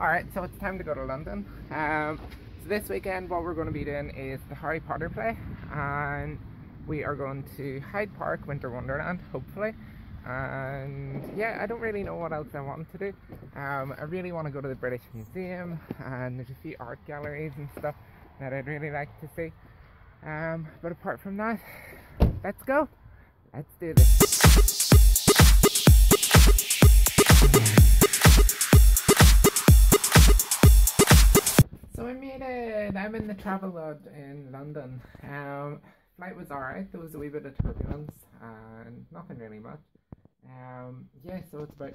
Alright, so it's time to go to London. So this weekend what we're going to be doing is the Harry Potter play, and we are going to Hyde Park Winter Wonderland, hopefully. And yeah, I don't really know what else I want to do. I really want to go to the British Museum, and there's a few art galleries and stuff that I'd really like to see. But apart from that, let's go! Let's do this! So I made it! I'm in the Travelodge in London. Flight was alright, there was a wee bit of turbulence and nothing really much. Yeah, so it's about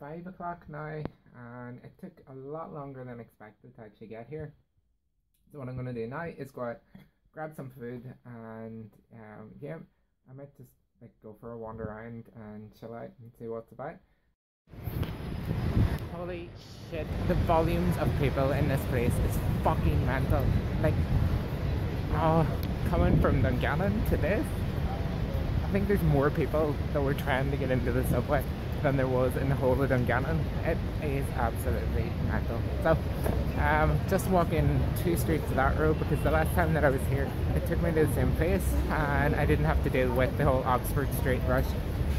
5 o'clock now, and it took a lot longer than expected to actually get here. So what I'm going to do now is go out, grab some food, and yeah, I might just like go for a wander around and chill out and see what's about. Holy shit, the volumes of people in this place is fucking mental. Like, oh, coming from Dungannon to this, I think there's more people that were trying to get into the subway than there was in the whole of Dungannon. It is absolutely mental. So, just walking 2 streets of that road, because the last time that I was here, it took me to the same place, and I didn't have to deal with the whole Oxford Street rush.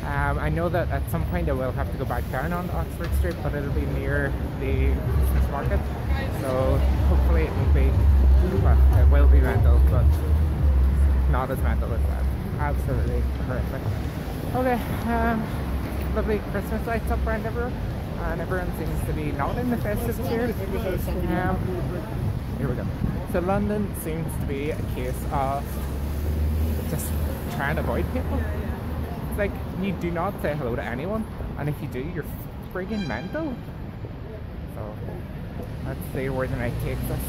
I know that at some point I will have to go back down on Oxford Street, but it'll be near the Christmas market, so hopefully it will be, well, it will be mental, but not as mental as that. Absolutely horrific. Okay, lovely Christmas lights up around everywhere, and everyone seems to be not in the festive cheer. Here we go. So London seems to be a case of just trying to avoid people. Like, you do not say hello to anyone, and if you do, you're friggin' mental. So, let's see where the night takes us.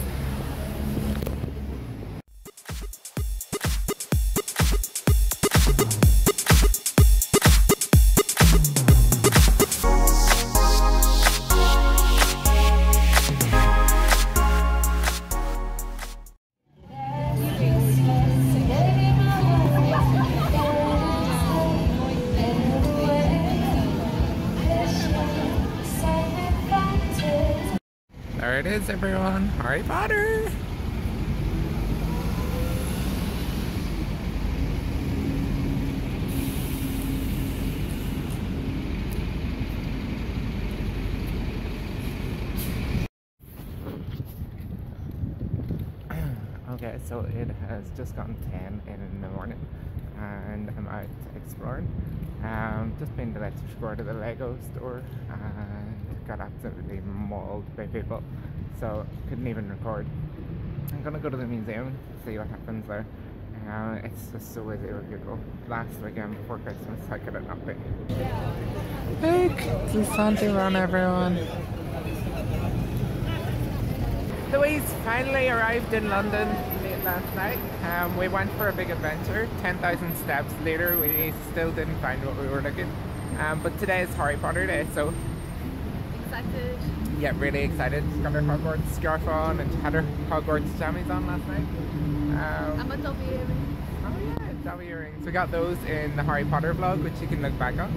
There it is, everyone. Harry Potter. Okay, so it has just gotten 10 in the morning, and I'm out exploring. Just been to Leicester Square to the Lego store, and got absolutely mauled by people, so couldn't even record. I'm gonna go to the museum, see what happens there. It's just so easy with Google. Last weekend before Christmas, I could have not been. Look, it's a Santa run, everyone. So we finally arrived in London late last night. We went for a big adventure. 10,000 steps later, we still didn't find what we were looking. But today is Harry Potter day, so excited. Yeah, really excited. She got her Hogwarts scarf on and had her Hogwarts jammies on last night. And my Dobby earrings. Oh yeah, Dobby earrings. We got those in the Harry Potter vlog, which you can look back on.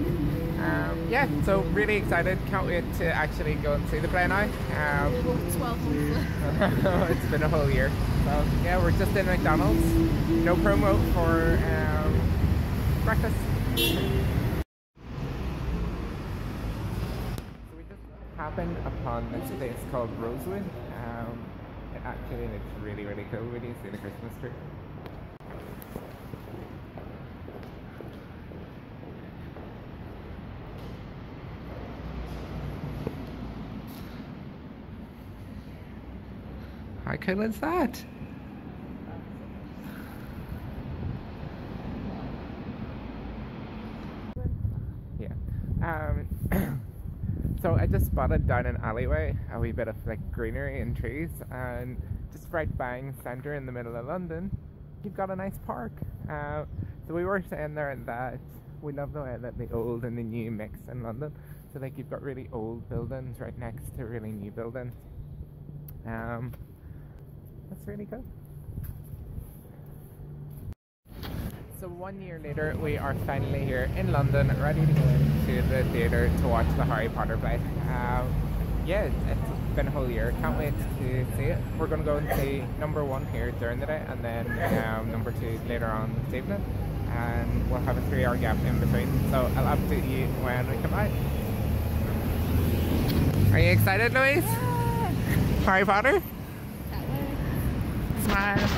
Yeah, so really excited. Can't wait to actually go and see the play now. It's 12 months. It's been a whole year. So yeah, we're just in McDonald's. No promo for breakfast. So we just happened upon this place called Rosewood. It actually looks really, really cool when you see the Christmas tree. How cool is that? Yeah. So I just spotted down an alleyway a wee bit of like greenery and trees, and just right bang centre in the middle of London, you've got a nice park. So we were saying there that we love the way that the old and the new mix in London. So like you've got really old buildings right next to really new buildings. That's really cool. So 1 year later, we are finally here in London, ready to go into the theatre to watch the Harry Potter play. Yeah, it's been a whole year. Can't wait to see it. We're going to go and see number one here during the day, and then number two later on this evening, and we'll have a 3 hour gap in between, so I'll update you when we come out. Are you excited, Louise? Yeah. Harry Potter? Smile.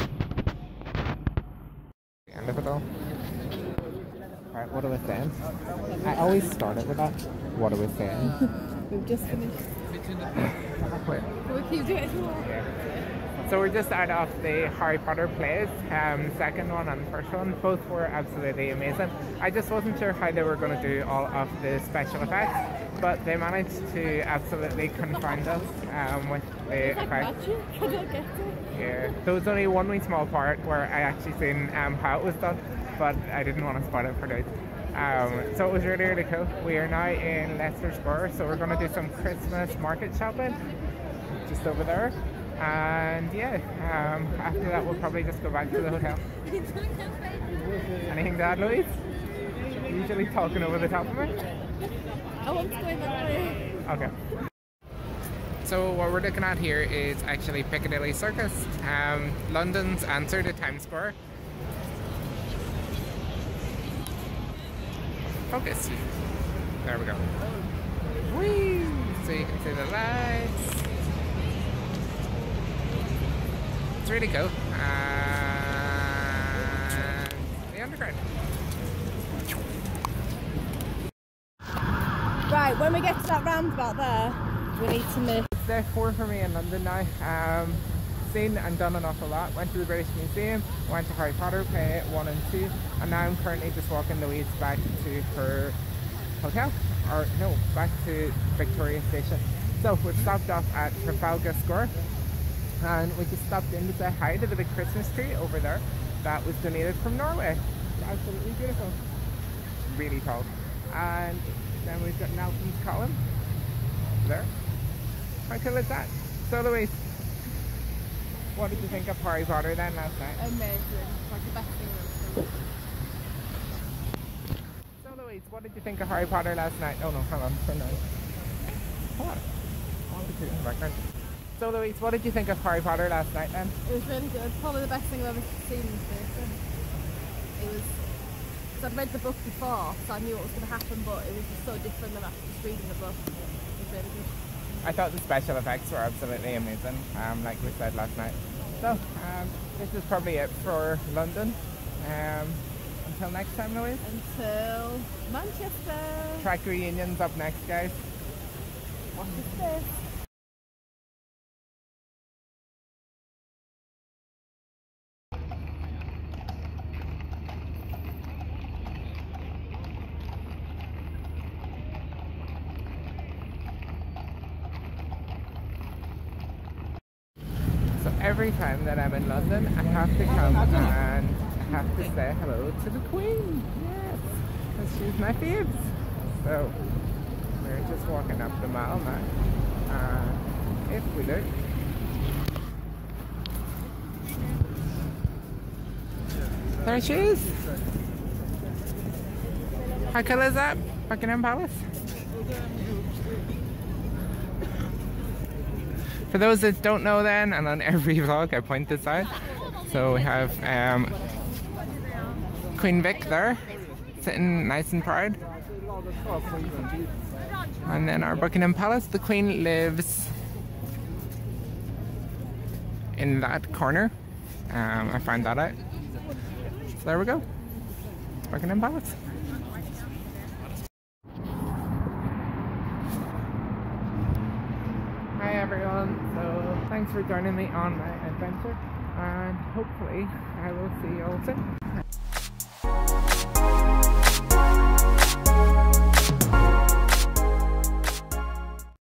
End of it all. Alright, what are we saying? I always started with that. What are we saying? We've just finished. We'll keep doing it. So we're just out of the Harry Potter plays, second one and first one. Both were absolutely amazing. I just wasn't sure how they were going to do all of the special effects, but they managed to absolutely confound us with the effects. Yeah. There was only one wee small part where I actually seen how it was done, but I didn't want to spoil it for days. So it was really, really cool. We are now in Leicester Square, so we're going to do some Christmas market shopping just over there. And yeah, after that we'll probably just go back to the hotel. Anything to add, Louise? You're usually talking over the top of me. I want to go in that way. Okay. So what we're looking at here is actually Piccadilly Circus, London's answer to Times Square. Focus. There we go. Whee! So you can see the lights. It's really cool. And the underground. Right, when we get to that roundabout there, we need to move. It's day four for me in London now. Seen and done an awful lot. Went to the British Museum, went to Harry Potter play 1 and 2, and now I'm currently just walking Louise back to her hotel, or no, back to Victoria Station. So we've stopped off at Trafalgar Square, and we just stopped in to say hi to the big Christmas tree over there that was donated from Norway. It's absolutely beautiful. Really tall. And then we've got Nelson's column there. How cool is that? So Louise, what did you think of Harry Potter then last night? Amazing. Like the best thing I've ever seen. So Louise, what did you think of Harry Potter last night? Oh no, hold on, turn on. Hold on. I want to put it in the background. So Louise, what did you think of Harry Potter last night then? It was really good. Probably the best thing I've ever seen in person. It was, because I'd read the book before, so I knew what was going to happen, but it was just so different than after just reading the book. It was really good. I thought the special effects were absolutely amazing, like we said last night. So, this is probably it for London. Until next time, Louise? Until Manchester! Track reunions up next, guys. What is this? Every time that I'm in London, I have to come and I have to say hello to the Queen. Yes, because she's my fave. So we're just walking up the mile now. If we look, there she is. How cool is that? Buckingham Palace. For those that don't know then, and on every vlog I point this out, so we have Queen Vic there, sitting nice and proud. And then our Buckingham Palace, the Queen lives in that corner, I found that out. So there we go, Buckingham Palace. Thanks for joining me on my adventure, and hopefully I will see you all soon.